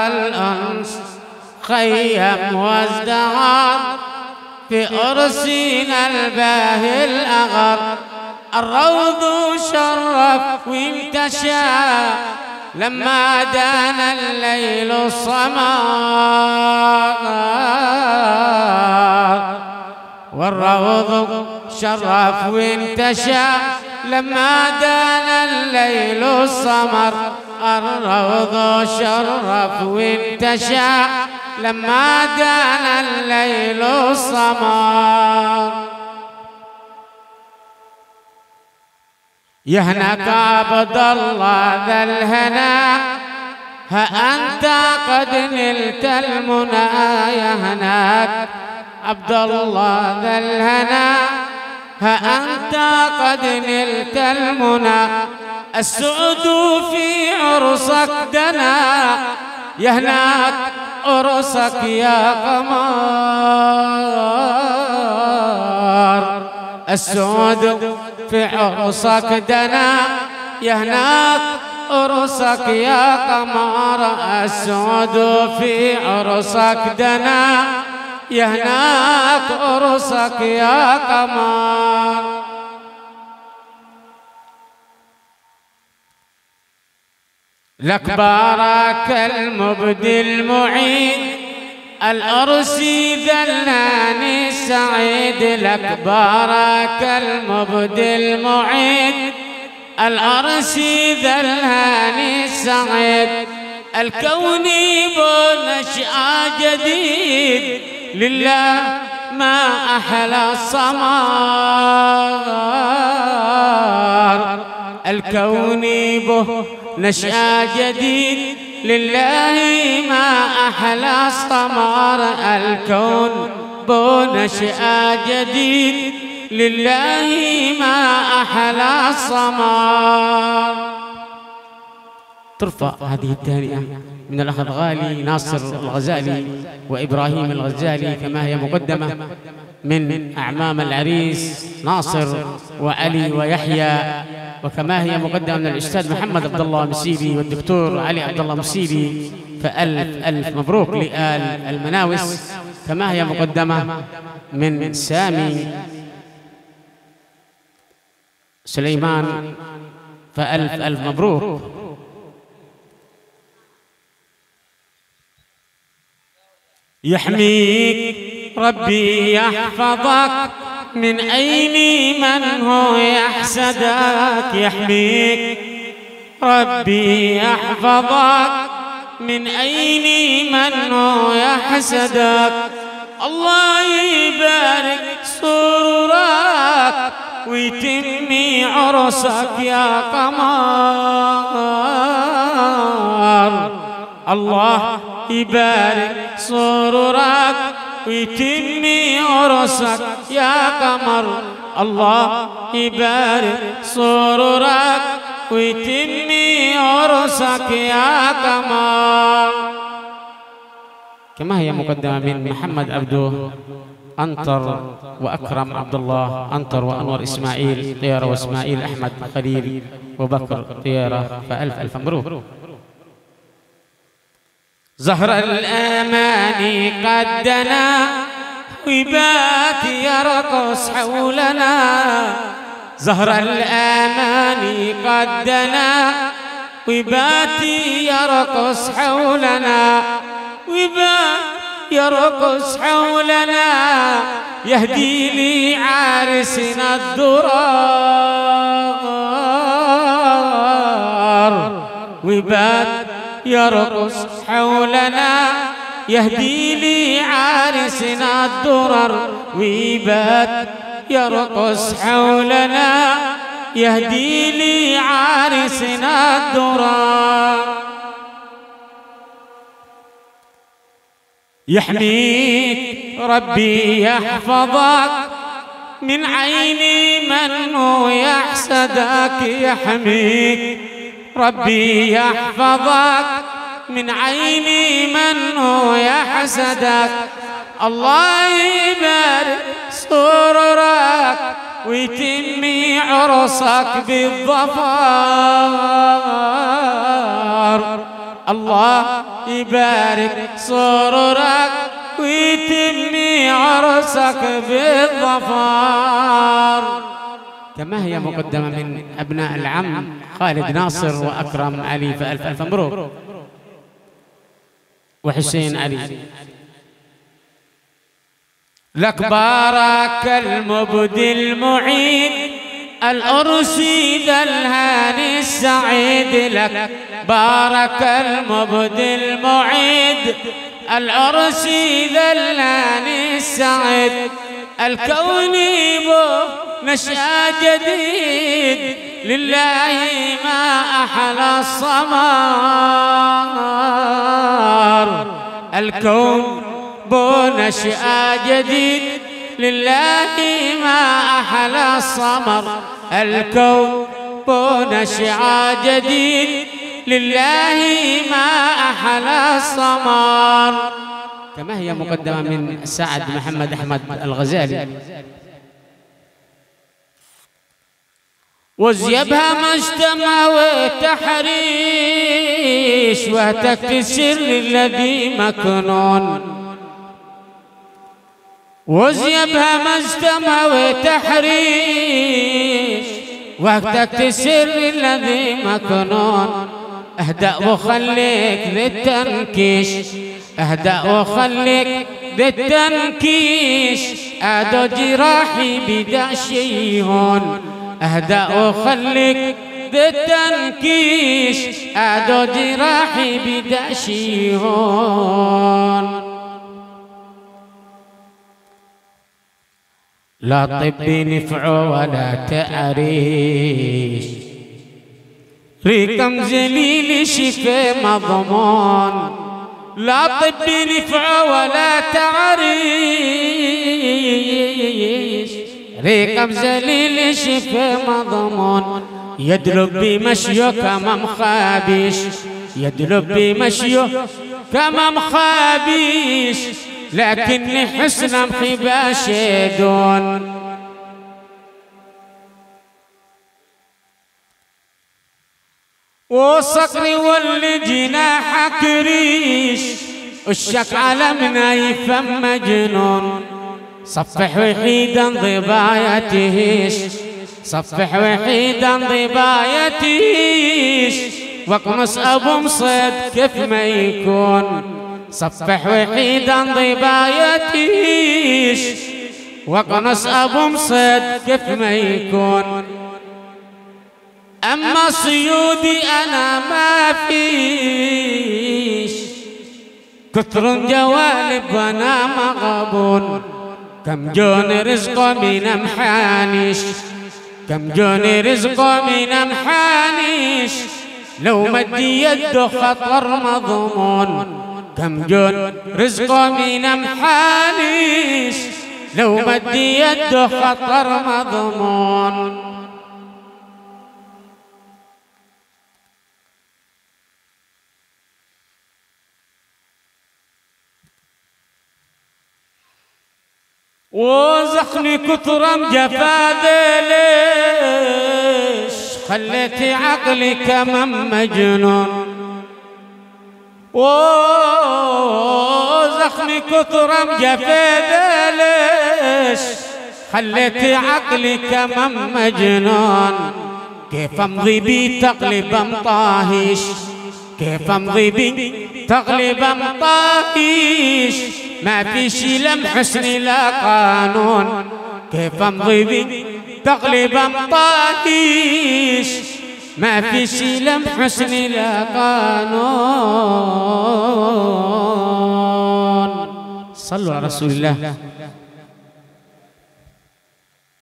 الأنس خيم وازدهر في أرسنا الباهي الأغر. الروض شرف وانتشى لما دان الليل الصمار. والروض شرف وانتشى لما دان الليل الصمر. الروض شرف وانتشى لما دان الليل الصمر. يهنك عبد الله ذا الهنا ها أنت قد نلت المنى. يهناك عبد الله ذا الهنا ها أنت قد نلت المنى. السعد في عرسك دنا يهناك عرسك يا قمر. السعد في عرسك دنا يهناك عرسك يا قمر. السعد في عرسك دنا يهناك عرسك يا قمر. لك بارك المبدي المعين الأرسي دلاني سعيد. لك بارك المبدي المعيد الأرسي دلاني سعيد. الكون بنشأ جديد لله ما أحلى الصمار. الكون بنشأ جديد لله ما أحلى الصمار. الكون بنشأ جديد لله ما أحلى الصمار. ترفع هذه التهنئة من الأخ الغالي ناصر الغزالي وإبراهيم الغزالي كما هي مقدمة من أعمام العريس ناصر وعلي ويحيى، وكما هي مقدمة من الأستاذ محمد عبد الله مسيبي والدكتور علي عبد الله مسيبي. فألف ألف مبروك لآل المناوس، كما هي مقدمة من سامي سليمان. فألف ألف مبروك. يحميك ربي يحفظك من أيدي من هو يحسدك. يحميك ربي يحفظك من أيدي من هو يحسدك. الله يبارك سرورك ويتمي عرسك يا قمر. الله يبارك سرورك ويتمي عرسك يا قمر. الله يبارك سرورك ويتمي عرسك يا قمر. كما هي مقدمة من محمد عبده أنطر وأكرم عبد الله أنطر وأنور إسماعيل طيارة وإسماعيل أحمد خليل وبكر طيارة. فألف ألف مبروك. زهر الأمان قد دنا وبات يرقص حولنا. زهر الأمان قد دنا وبات يرقص حولنا. وبات يرقص حولنا يهدي لي عارسنا الدرار. وبات يرقص حولنا يهدي لي عارسنا الدرر. ويبات يرقص حولنا يهدي لي عارسنا الدرر. يحميك ربي يحفظك من عيني من هو يحسدك. يحميك ربي يحفظك من عيني من هو يحسدك. الله يبارك سرورك ويتمي عرسك بالظفر. الله يبارك سرورك ويتمني عرسك بالظفار. كما هي مقدمة من أبناء العم خالد ناصر وأكرم علي، فألف ألف مبروك، وحسين علي. لك بارك المبدي المعين الأرسي ذا الهاني السعيد، لك بارك المبدي المعيد الأرسي ذا الهاني السعيد، الكون به نشأ جديد، لله ما أحلى الصمار. الكون به نشأ جديد، لله ما أحلى الصمر. الكون نشعة جديد، لله ما أحلى الصمر. كما هي مقدمة من سعد محمد أحمد الغزالي. وزيبها مجتمع وتحريش، وهتك السر الذي مكنون. وزيبها مجتمع وتحريش، وقتك السر الذي مكنون. اهدأ وخليك للتنكيش، اهدأ وخليك للتنكيش، أدو جراحي بدا شيهون. اهدأ وخليك للتنكيش، أدو جراحي بدا شيهون. لا طب نفع ولا تعريش، ريكم زليل شفاء مضمون. لا طب نفع ولا تعريش، ريكم زليل شفاء مضمون. يدلب بمشيه كما مخابيش، يدلب بمشيه كما مخابيش، لكن حسن مخبا شيدون. وصقري واللي جناحك ريش، الشك علمنا يفهم مجنون. صفح وحيدا ضبايتهش، صفح وحيدا ضبايتهش، واقمص ابو مصيد كيف ما يكون. صفح وحيدا ضبايتيش، واقنص ابو مصيد كيف ما يكون. اما صيودي انا ما فيش، كثر جوالب وانا مغبون. كم جوني رزقه من محانيش، كم جوني رزقه من محانيش، لو مدي يده خطر مضمون. كم جون رزقه من محانيش، لو مدي يده خطر مضمون. وزخني كثرم جفا ليش، خليتي عقلي كمن مجنون. وزخني كثرم جفا ليش، خليتي عقلي كمن مجنون. كيف امضي بي تقلب مطاهيش، كيف امضي بي تقلب مطاهيش، ما في شي لم حسن لا قانون. كيف امضي بي تقلب مطاهيش، ما في شي لم حسن لا قانون. صلوا على رسول الله.